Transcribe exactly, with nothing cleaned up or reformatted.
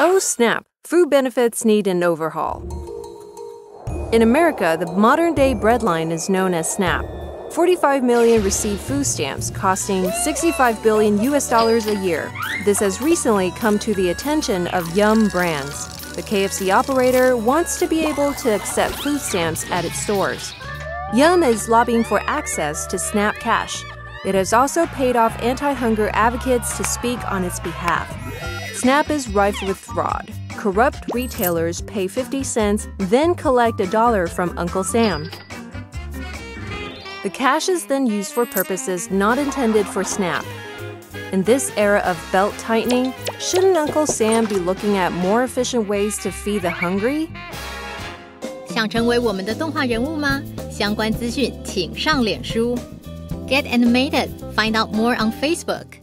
Oh snap! Food benefits need an overhaul. In America, the modern-day breadline is known as SNAP. forty-five million receive food stamps, costing sixty-five billion U S dollars a year. This has recently come to the attention of Yum! Brands. The K F C operator wants to be able to accept food stamps at its stores. Yum! is lobbying for access to SNAP cash. It has also paid off anti-hunger advocates to speak on its behalf. SNAP is rife with fraud. Corrupt retailers pay fifty cents, then collect a dollar from Uncle Sam. The cash is then used for purposes not intended for SNAP. In this era of belt tightening, shouldn't Uncle Sam be looking at more efficient ways to feed the hungry? 想成为我们的动画人物吗？相关资讯请上脸书。Get animated. Find out more on Facebook.